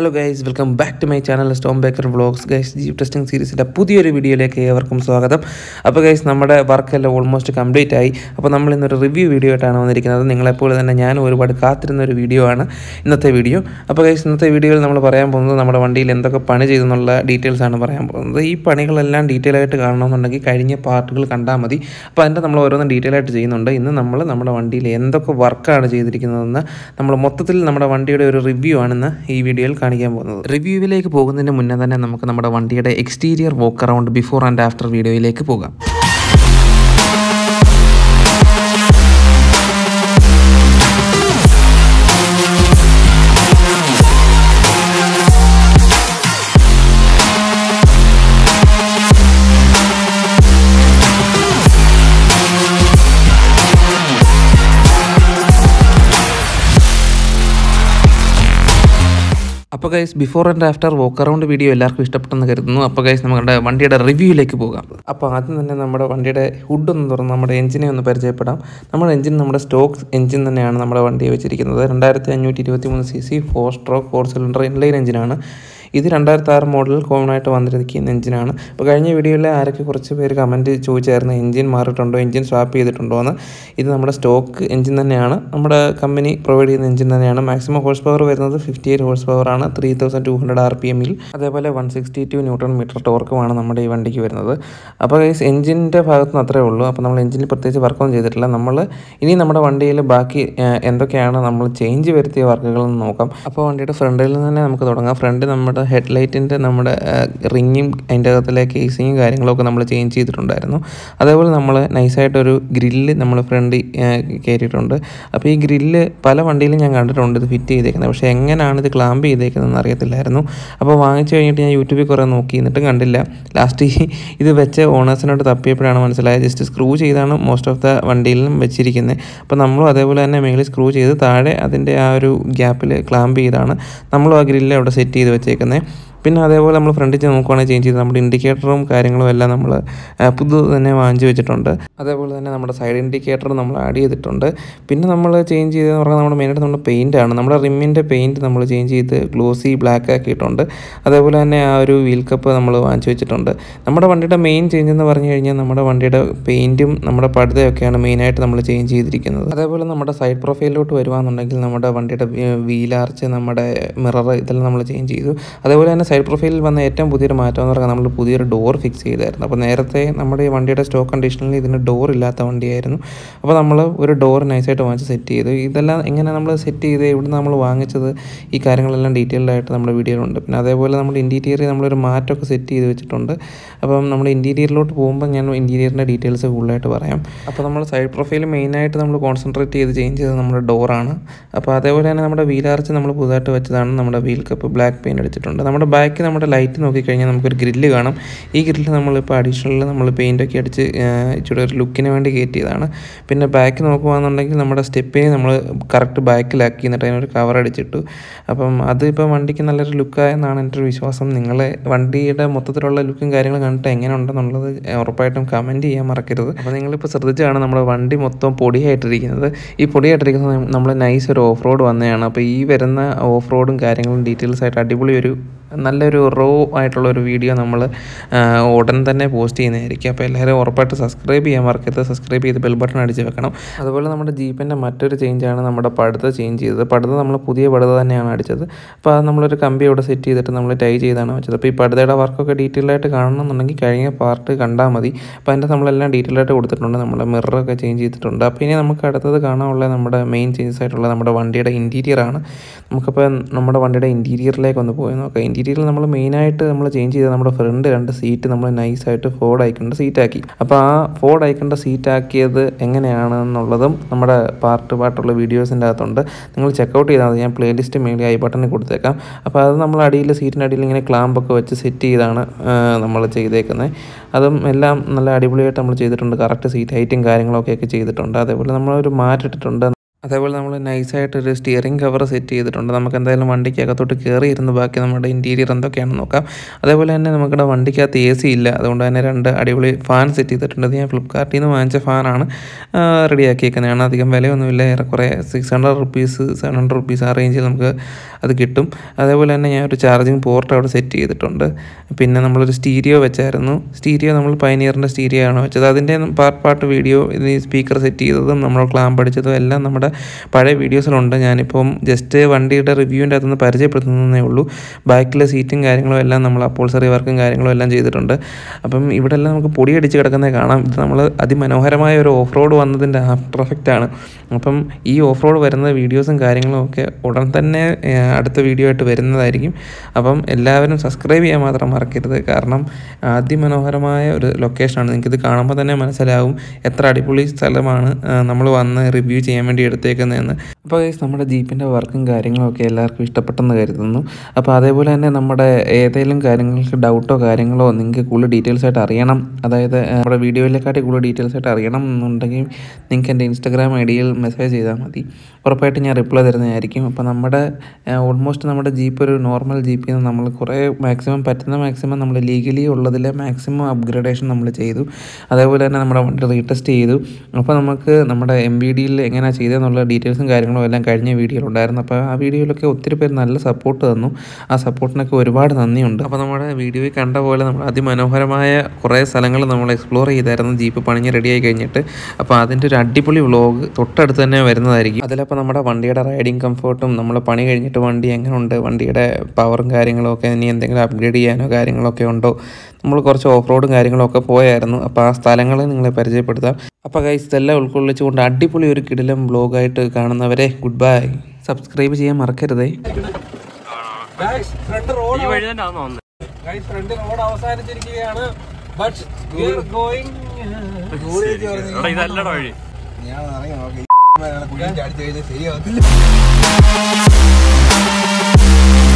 Hello guys welcome back to my channel സ്റ്റോംബേക്കർ vlogs guys jeep testing സീരീസിൻ്റെ പുതിയൊരു വീഡിയോയിലേക്ക് ഏവർക്കും സ്വാഗതം. അപ്പോൾ ഗൈസ് നമ്മുടെ വർക്കെല്ലാം ഓൾമോസ്റ്റ് കംപ്ലീറ്റ് ആയി. അപ്പോൾ നമ്മൾ ഇന്നൊരു റിവ്യൂ വീഡിയോ ആയിട്ടാണ് വന്നിരിക്കുന്നത്. നിങ്ങളെപ്പോലെ തന്നെ ഞാൻ ഒരുപാട് കാത്തിരുന്നൊരു വീഡിയോ ആണ് ഇന്നത്തെ വീഡിയോ. അപ്പോൾ ഗൈസ് ഇന്നത്തെ വീഡിയോയിൽ നമ്മൾ പറയാൻ പോകുന്നത് നമ്മുടെ വണ്ടിയിൽ എന്തൊക്കെ പണി ചെയ്തെന്നുള്ള ഡീറ്റെയിൽസ് ആണ് പറയാൻ പോകുന്നത്. ഈ പണികളെല്ലാം ഡീറ്റെയിൽ ആയിട്ട് കാണണമെന്നുണ്ടെങ്കിൽ കഴിഞ്ഞ പാർട്ടുകൾ കണ്ടാൽ മതി. അപ്പോൾ അതിൻ്റെ നമ്മൾ ഓരോന്നും ഡീറ്റെയിൽ ആയിട്ട് ചെയ്യുന്നുണ്ട്. ഇന്ന് നമ്മൾ നമ്മുടെ വണ്ടിയിൽ എന്തൊക്കെ വർക്കാണ് ചെയ്തിരിക്കുന്നതെന്ന് നമ്മൾ മൊത്തത്തിൽ നമ്മുടെ വണ്ടിയുടെ ഒരു റിവ്യൂ ആണെന്ന് ഈ വീഡിയോയിൽ കാണിക്കാൻ പോകുന്നത്. റിവ്യൂവിലേക്ക് പോകുന്നതിന് മുന്നേ തന്നെ നമുക്ക് നമ്മുടെ വണ്ടിയുടെ exterior walk around before and after വീഡിയോയിലേക്ക് പോകാം. അപ്പോൾ guys before and after walk around video എല്ലാവർക്കും ഇഷ്ടപ്പെട്ടെന്ന് കരുതുന്നു. അപ്പോൾ ഗൈസ് നമ്മുടെ വണ്ടിയുടെ റിവ്യൂയിലേക്ക് പോകാം. അപ്പോൾ ആദ്യം തന്നെ നമ്മുടെ വണ്ടിയുടെ ഹുഡ് ഒന്ന് തുറന്ന് നമ്മുടെ എഞ്ചിനെ ഒന്ന് പരിചയപ്പെടാം. നമ്മുടെ എഞ്ചിൻ നമ്മുടെ സ്റ്റോക്ക് എഞ്ചിൻ തന്നെയാണ് നമ്മുടെ വണ്ടിയെ വെച്ചിരിക്കുന്നത്. 2523cc 4-stroke 4-cylinder ഇൻലൈൻ എഞ്ചിനാണ്. ഇത് 2006 മോഡലിൽ കോമൺ ആയിട്ട് വന്നിരിക്കുന്ന എഞ്ചിനാണ്. അപ്പോൾ കഴിഞ്ഞ വീഡിയോയിൽ ആരൊക്കെ കുറച്ച് പേര് കമൻറ്റ് ചോദിച്ചായിരുന്നു എഞ്ചിൻ മാറിയിട്ടുണ്ടോ, എഞ്ചിൻ സ്വാപ്പ് ചെയ്തിട്ടുണ്ടോ എന്ന്. ഇത് നമ്മുടെ സ്റ്റോക്ക് എഞ്ചിൻ തന്നെയാണ്, നമ്മുടെ കമ്പനി പ്രൊവൈഡ് ചെയ്യുന്ന എഞ്ചിൻ തന്നെയാണ്. മാക്സിമം ഹോഴ്സ് പവർ വരുന്നത് 58 HP ആണ് 3200 RPM. അതേപോലെ 162 Nm ടോർക്കുമാണ് നമ്മുടെ ഈ വണ്ടിക്ക് വരുന്നത്. അപ്പോൾ ഗൈസ് എഞ്ചിൻ്റെ ഭാഗത്തുനിന്ന് അത്രേ ഉള്ളൂ. അപ്പോൾ നമ്മൾ എഞ്ചിനിൽ പ്രത്യേകിച്ച് വർക്കൊന്നും ചെയ്തിട്ടില്ല. നമ്മൾ ഇനി നമ്മുടെ വണ്ടിയിൽ ബാക്കി എന്തൊക്കെയാണ് നമ്മൾ ചേഞ്ച് വരുത്തിയ വർക്കുകളെന്ന് നോക്കാം. അപ്പോൾ വണ്ടിയുടെ ഫ്രണ്ടിൽ നിന്ന് തന്നെ നമുക്ക് തുടങ്ങാം. ഫ്രണ്ട് നമ്മുടെ ഹെഡ് ലൈറ്റിൻ്റെ നമ്മുടെ റിങ്ങും അതിൻ്റെ അകത്തുള്ള കേസിങ്ങും കാര്യങ്ങളൊക്കെ നമ്മൾ ചേഞ്ച് ചെയ്തിട്ടുണ്ടായിരുന്നു. അതേപോലെ നമ്മൾ നൈസായിട്ടൊരു ഗ്രില്ല് നമ്മൾ ഫ്രണ്ട് കയറ്റിയിട്ടുണ്ട്. അപ്പോൾ ഈ ഗ്രില്ല് പല വണ്ടിയിലും ഞാൻ കണ്ടിട്ടുണ്ട് ഇത് ഫിറ്റ് ചെയ്തേക്കുന്നത്, പക്ഷേ എങ്ങനെയാണ് ഇത് ക്ലാമ്പ് ചെയ്തേക്കുന്നതെന്ന് അറിയത്തില്ലായിരുന്നു. അപ്പോൾ വാങ്ങിച്ചു കഴിഞ്ഞിട്ട് ഞാൻ യൂട്യൂബിൽ കുറേ നോക്കി, എന്നിട്ടും കണ്ടില്ല. ലാസ്റ്റ് ഇത് വെച്ച് ഓണേഴ്സിനോട് തപ്പിയപ്പോഴാണ് മനസ്സിലായത് ജസ്റ്റ് സ്ക്രൂ ചെയ്താണ് മോസ്റ്റ് ഓഫ് ദ വണ്ടിയിലും വെച്ചിരിക്കുന്നത്. അപ്പോൾ നമ്മളും അതേപോലെ തന്നെ മേളിൽ സ്ക്രൂ ചെയ്ത് താഴെ അതിൻ്റെ ആ ഒരു ഗ്യാപ്പിൽ ക്ലാമ്പ് ചെയ്താണ് നമ്മളും ആ ഗ്രില്ല് അവിടെ സെറ്റ് ചെയ്ത് വെച്ചേക്കുന്നത്. പിന്നെ അതേപോലെ നമ്മൾ ഫ്രണ്ടിൽ നോക്കുകയാണെങ്കിൽ ചേഞ്ച് ചെയ്ത് നമ്മുടെ ഇൻഡിക്കേറ്ററും കാര്യങ്ങളും എല്ലാം നമ്മൾ പുതു തന്നെ വാങ്ങിച്ചു വെച്ചിട്ടുണ്ട്. അതേപോലെ തന്നെ നമ്മുടെ സൈഡ് ഇൻഡിക്കേറ്റർ നമ്മൾ ആഡ് ചെയ്തിട്ടുണ്ട്. പിന്നെ നമ്മൾ ചേഞ്ച് ചെയ്തതെന്ന് പറഞ്ഞാൽ നമ്മുടെ മെയിനായിട്ട് നമ്മുടെ പെയിൻറ്റാണ്. നമ്മുടെ റിമ്മിൻ്റെ പെയിൻറ്റ് നമ്മൾ ചേഞ്ച് ചെയ്ത് ഗ്ലോസി ബ്ലാക്ക് ആക്കിയിട്ടുണ്ട്. അതേപോലെ തന്നെ ആ ഒരു വീൽ കപ്പ് നമ്മൾ വാങ്ങിച്ചു വെച്ചിട്ടുണ്ട്. നമ്മുടെ വണ്ടിയുടെ മെയിൻ ചേഞ്ച് എന്ന് പറഞ്ഞു കഴിഞ്ഞാൽ നമ്മുടെ വണ്ടിയുടെ പെയിൻറ്റും നമ്മുടെ പടുതയൊക്കെയാണ് മെയിനായിട്ട് നമ്മൾ ചേഞ്ച് ചെയ്തിരിക്കുന്നത്. അതേപോലെ നമ്മുടെ സൈഡ് പ്രൊഫൈലിലോട്ട് വരുവാന്നുണ്ടെങ്കിൽ നമ്മുടെ വണ്ടിയുടെ വീലാർച്ച്, നമ്മുടെ മിറർ, ഇതെല്ലാം നമ്മൾ ചേഞ്ച് ചെയ്തു. അതേപോലെ തന്നെ സൈഡ് പ്രൊഫൈലിൽ വന്ന ഏറ്റവും പുതിയൊരു മാറ്റം എന്ന് പറഞ്ഞാൽ നമ്മൾ പുതിയൊരു ഡോർ ഫിക്സ് ചെയ്തായിരുന്നു. അപ്പോൾ നേരത്തെ നമ്മുടെ ഈ വണ്ടിയുടെ സ്റ്റോക്ക് കണ്ടീഷനിൽ ഇതിന് ഡോർ ഇല്ലാത്ത വണ്ടിയായിരുന്നു. അപ്പോൾ നമ്മൾ ഒരു ഡോർ നൈസായിട്ട് വാങ്ങിച്ച് സെറ്റ് ചെയ്തു. ഇതെല്ലാം എങ്ങനെ നമ്മൾ സെറ്റ് ചെയ്ത് ഇവിടുന്ന് നമ്മൾ വാങ്ങിച്ചത് ഈ കാര്യങ്ങളെല്ലാം ഡീറ്റെയിൽഡായിട്ട് നമ്മുടെ വീഡിയോയിലുണ്ട്. പിന്നെ അതേപോലെ നമ്മുടെ ഇൻറ്റീരിയർ നമ്മളൊരു മാറ്റമൊക്കെ സെറ്റ് ചെയ്ത് വെച്ചിട്ടുണ്ട്. അപ്പം നമ്മൾ ഇൻറ്റീരിയറിലോട്ട് പോകുമ്പോൾ ഞാൻ ഇൻറ്റീരിയറിൻ്റെ ഡീറ്റെയിൽസ് കൂടുതലായിട്ട് പറയാം. അപ്പോൾ നമ്മൾ സൈഡ് പ്രൊഫൈൽ മെയിനായിട്ട് നമ്മൾ കോൺസെൻട്രേറ്റ് ചെയ്ത് ചേഞ്ച് ചെയ്തത് നമ്മുടെ ഡോറാണ്. അപ്പോൾ അതേപോലെ തന്നെ നമ്മുടെ വീലാർച്ച് നമ്മൾ പുതുതായിട്ട് വെച്ചതാണ്. നമ്മുടെ വീൽ കപ്പ് ബ്ലാക്ക് പെയിൻറ്റ് അടിച്ചിട്ടുണ്ട്. നമ്മുടെ ബാക്ക് നമ്മുടെ ലൈറ്റ് നോക്കിക്കഴിഞ്ഞാൽ നമുക്കൊരു ഗ്രില്ല് കാണാം. ഈ ഗ്രില്ല് നമ്മളിപ്പോൾ അഡീഷണൽ നമ്മൾ പെയിൻറ്റൊക്കെ അടിച്ച് ഇച്ചിരി ഒരു ലുക്കിന് വേണ്ടി കയറ്റിയതാണ്. പിന്നെ ബാക്ക് നോക്കുകയാണെന്നുണ്ടെങ്കിൽ നമ്മുടെ സ്റ്റെപ്പിനെ നമ്മൾ കറക്റ്റ് ബാക്കിലാക്കി, എന്നിട്ട് അതിനൊരു കവർ അടിച്ചിട്ടു. അപ്പം അതിപ്പോൾ വണ്ടിക്ക് നല്ലൊരു ലുക്കായെന്നാണ് എൻ്റെ ഒരു വിശ്വാസം. നിങ്ങളെ വണ്ടിയുടെ മൊത്തത്തിലുള്ള ലുക്കും കാര്യങ്ങളും കണ്ടിട്ട് എങ്ങനെ ഉണ്ടെന്നുള്ളത് ഉറപ്പായിട്ടും കമൻറ്റ് ചെയ്യാൻ മറക്കരുത്. അപ്പോൾ നിങ്ങളിപ്പോൾ ശ്രദ്ധിച്ചാണ് നമ്മുടെ വണ്ടി മൊത്തം പൊടിയായിട്ടിരിക്കുന്നത്. ഈ പൊടിയായിട്ടിരിക്കുന്നത് നമ്മൾ നൈസ് ഒരു ഓഫ് റോഡ് വന്നതാണ്. അപ്പോൾ ഈ വരുന്ന ഓഫ് റോഡും കാര്യങ്ങളും ഡീറ്റെയിൽസ് ആയിട്ട് അടിപൊളി ഒരു നല്ലൊരു റോ ആയിട്ടുള്ളൊരു വീഡിയോ നമ്മൾ ഉടൻ തന്നെ പോസ്റ്റ് ചെയ്യുന്നതായിരിക്കും. അപ്പോൾ എല്ലാവരും ഉറപ്പായിട്ട് സബ്സ്ക്രൈബ് ചെയ്യാൻ മറക്കരുത്. സബ്സ്ക്രൈബ് ചെയ്ത് ബെൽ ബട്ടൺ അടിച്ച് വെക്കണം. അതുപോലെ നമ്മുടെ ജീപ്പിൻ്റെ മറ്റൊരു ചേഞ്ചാണ് നമ്മുടെ പടുത ചേഞ്ച് ചെയ്തത്. പടുത നമ്മൾ പുതിയ പടുത തന്നെയാണ് അടിച്ചത്. അപ്പോൾ അത് നമ്മളൊരു കമ്പി ഇവിടെ സെറ്റ് ചെയ്തിട്ട് നമ്മൾ ടൈ ചെയ്താണ് വെച്ചത്. അപ്പോൾ ഈ പടുതയുടെ വർക്കൊക്കെ ഡീറ്റെയിൽ ആയിട്ട് കാണണമെന്നുണ്ടെങ്കിൽ കഴിഞ്ഞ പാർട്ട് കണ്ടാൽ മതി. അപ്പോൾ അതിൻ്റെ നമ്മളെല്ലാം ഡീറ്റെയിൽ ആയിട്ട് കൊടുത്തിട്ടുണ്ട്. നമ്മുടെ മിററൊക്കെ ചേഞ്ച് ചെയ്തിട്ടുണ്ട്. അപ്പോൾ ഇനി നമുക്ക് അടുത്തത് കാണാനുള്ള നമ്മുടെ മെയിൻ ചേഞ്ചസ് ആയിട്ടുള്ള നമ്മുടെ വണ്ടിയുടെ ഇൻറ്റീരിയറാണ്. നമുക്കപ്പോൾ നമ്മുടെ വണ്ടിയുടെ ഇൻറ്റീരിയറിലേക്ക് ഒന്ന് പോയി നോക്കാം. ഇൻറ്റീരിയൽ നമ്മൾ മെയിനായിട്ട് നമ്മൾ ചേഞ്ച് ചെയ്ത നമ്മുടെ ഫ്രണ്ട് രണ്ട് സീറ്റ് നമ്മൾ നൈസായിട്ട് ഫോൾഡ് ആയിക്കേണ്ട സീറ്റാക്കി. അപ്പോൾ ആ ഫോൾഡ് ആയിക്കേണ്ട സീറ്റാക്കിയത് എങ്ങനെയാണെന്നുള്ളതും നമ്മുടെ പാർട്ടുള്ള വീഡിയോസിൻ്റെ അകത്തുണ്ട്. നിങ്ങൾ ചെക്കൗട്ട് ചെയ്താൽ മതി. ഞാൻ പ്ലേലിസ്റ്റ് മേളിൽ ഐ ബട്ടണിൽ കൊടുത്തേക്കാം. അപ്പോൾ അത് നമ്മൾ അടിയിൽ സീറ്റിൻ്റെ അടിയിൽ ഇങ്ങനെ ക്ലാമ്പൊക്കെ വെച്ച് സെറ്റ് ചെയ്താണ് നമ്മൾ ചെയ്തേക്കുന്നത്. അതും എല്ലാം നല്ല അടിപൊളിയായിട്ട് നമ്മൾ ചെയ്തിട്ടുണ്ട്. കറക്റ്റ് സീറ്റ് ഹൈറ്റും കാര്യങ്ങളൊക്കെ ചെയ്തിട്ടുണ്ട്. അതേപോലെ നമ്മളൊരു മാറ്റിട്ടിട്ടുണ്ട്. അതുപോലെ നമ്മൾ നൈസ് ആയിട്ട് ഒരു സ്റ്റിയറിംഗ് കവർ സെറ്റ് ചെയ്തിട്ടുണ്ട്. നമുക്ക് എന്തായാലും വണ്ടിക്ക് അകത്തോട്ട് കയറി ഇരുന്ന് ബാക്കി നമ്മുടെ ഇൻറ്റീരിയർ എന്തൊക്കെയാണെന്ന് നോക്കാം. അതേപോലെ തന്നെ നമുക്കിവിടെ വണ്ടിക്കകത്ത് എ സി ഇല്ല, അതുകൊണ്ട് തന്നെ രണ്ട് അടിപൊളി ഫാൻ സെറ്റ് ചെയ്തിട്ടുണ്ട്. ഇത് ഞാൻ ഫ്ലിപ്കാർട്ടിൽ നിന്ന് വാങ്ങിച്ച ഫാനാണ്, റെഡിയാക്കിയേക്കുന്നതാണ്. അധികം വിലയൊന്നുമില്ല, ഏറെക്കുറെ 600 rupees 700 rupees ആ റേഞ്ചിൽ നമുക്ക് അത് കിട്ടും. അതേപോലെ തന്നെ ഞാൻ ഒരു ചാർജിങ് പോർട്ട് അവിടെ സെറ്റ് ചെയ്തിട്ടുണ്ട്. പിന്നെ നമ്മളൊരു സ്റ്റീരിയോ വെച്ചായിരുന്നു. സ്റ്റീരിയോ നമ്മൾ പൈനിയറിൻ്റെ സ്റ്റീരിയോ ആണ് വെച്ചത്. അതിൻ്റെ പാർട്ട് വീഡിയോ, ഇത് സ്പീക്കർ സെറ്റ് ചെയ്തതും നമ്മൾ ക്ലാമ്പ് അടിച്ചതും എല്ലാം നമ്മുടെ പഴയ വീഡിയോസിലുണ്ട്. ഞാനിപ്പം ജസ്റ്റ് വണ്ടിയുടെ റിവ്യൂവിൻ്റെ അകത്തുനിന്ന് പരിചയപ്പെടുത്തുന്നതേ ഉള്ളൂ. ബാക്കിലെ സീറ്റും കാര്യങ്ങളും എല്ലാം നമ്മൾ അപ്പോൾസറി വർക്കും കാര്യങ്ങളും എല്ലാം ചെയ്തിട്ടുണ്ട്. അപ്പം ഇവിടെ എല്ലാം നമുക്ക് പൊടിയടിച്ച് കിടക്കുന്നത് കാണാം. ഇത് നമ്മൾ അതിമനോഹരമായ ഒരു ഓഫ് റോഡ് വന്നതിൻ്റെ ആഫ്റ്റർ എഫക്റ്റ് ആണ്. അപ്പം ഈ ഓഫ് റോഡ് വരുന്ന വീഡിയോസും കാര്യങ്ങളും ഒക്കെ ഉടൻ തന്നെ അടുത്ത വീഡിയോ ആയിട്ട് വരുന്നതായിരിക്കും. അപ്പം എല്ലാവരും സബ്സ്ക്രൈബ് ചെയ്യാൻ മാത്രം മറക്കരുത്, കാരണം അതിമനോഹരമായ ഒരു ലൊക്കേഷനാണ്. നിങ്ങൾക്കിത് കാണുമ്പോൾ തന്നെ മനസ്സിലാവും എത്ര അടിപൊളി സ്ഥലമാണ് നമ്മൾ വന്ന് റിവ്യൂ ചെയ്യാൻ വേണ്ടി എടുത്തേക്കുന്നതെന്ന്. അപ്പോൾ നമ്മുടെ ജീപ്പിൻ്റെ വർക്കും കാര്യങ്ങളൊക്കെ എല്ലാവർക്കും ഇഷ്ടപ്പെട്ടെന്ന് കരുതുന്നു. അപ്പോൾ അതേപോലെ തന്നെ നമ്മുടെ ഏതെങ്കിലും കാര്യങ്ങൾക്ക് ഡൗട്ടോ കാര്യങ്ങളോ നിങ്ങൾക്ക് കൂടുതൽ ഡീറ്റെയിൽസ് ആയിട്ട് അറിയണം, അതായത് നമ്മുടെ വീഡിയോയിലേക്കാട്ടി കൂടുതൽ ഡീറ്റെയിൽസ് ആയിട്ട് അറിയണം എന്നുണ്ടെങ്കിൽ നിങ്ങൾക്ക് എൻ്റെ ഇൻസ്റ്റാഗ്രാം ഐ ഡിയിൽ മെസ്സേജ് ചെയ്താൽ മതി. ഉറപ്പായിട്ട് ഞാൻ റിപ്ലൈ തരുന്നതായിരിക്കും. അപ്പോൾ നമ്മുടെ ഓൾമോസ്റ്റ് നമ്മുടെ ജീപ്പ് ഒരു നോർമൽ ജീപ്പിൽ നിന്ന് നമ്മൾ കുറേ മാക്സിമം നമ്മൾ ലീഗലി ഉള്ളതിലെ മാക്സിമം അപ്ഗ്രേഡേഷൻ നമ്മൾ ചെയ്തു. അതേപോലെ തന്നെ നമ്മുടെ വണ്ടി റീടെസ്റ്റ് ചെയ്തു. അപ്പോൾ നമുക്ക് നമ്മുടെ MBDയിൽ എങ്ങനെയാണ് ചെയ്തതെന്നുള്ള ഡീറ്റെയിൽസും കാര്യങ്ങളും എല്ലാം കഴിഞ്ഞ വീഡിയോയിലുണ്ടായിരുന്നു. അപ്പോൾ ആ വീഡിയോയിലൊക്കെ ഒത്തിരി പേര് നല്ല സപ്പോർട്ട് തന്നു. ആ സപ്പോർട്ടിനൊക്കെ ഒരുപാട് നന്ദിയുണ്ട്. അപ്പോൾ നമ്മുടെ വീഡിയോയിൽ കണ്ട പോലെ നമ്മൾ അതിമനോഹരമായ കുറേ സ്ഥലങ്ങൾ നമ്മൾ എക്സ്പ്ലോർ ചെയ്തായിരുന്നു ജീപ്പ് പണിഞ്ഞ് റെഡിയായി കഴിഞ്ഞിട്ട്. അപ്പോൾ അതിൻ്റെ ഒരു അടിപൊളി വ്ളോഗ് തൊട്ടടുത്ത് തന്നെ വരുന്നതായിരിക്കും. അതിലപ്പോൾ നമ്മുടെ വണ്ടിയുടെ റൈഡിങ് കംഫോർട്ടും നമ്മൾ പണി കഴിഞ്ഞിട്ട് വണ്ടി എങ്ങനെയുണ്ട്, വണ്ടിയുടെ പവറും കാര്യങ്ങളും ഒക്കെ ഇനി എന്തെങ്കിലും അപ്ഗ്രേഡ് ചെയ്യാനോ കാര്യങ്ങളൊക്കെ ഉണ്ടോ, നമ്മൾ കുറച്ച് ഓഫ് റോഡും കാര്യങ്ങളൊക്കെ പോയായിരുന്നു. അപ്പോൾ ആ സ്ഥലങ്ങളെ നിങ്ങളെ പരിചയപ്പെടുത്താം. അപ്പോൾ ഗൈസ്, ഇതെല്ലാം ഉൾക്കൊള്ളിച്ചുകൊണ്ട് അടിപൊളി ഒരു കിടിലം വ്ലോഗായിട്ട് കാണുന്നവരെ ഗുഡ് ബൈ. സബ്സ്ക്രൈബ് ചെയ്യാൻ മറക്കരുതേ.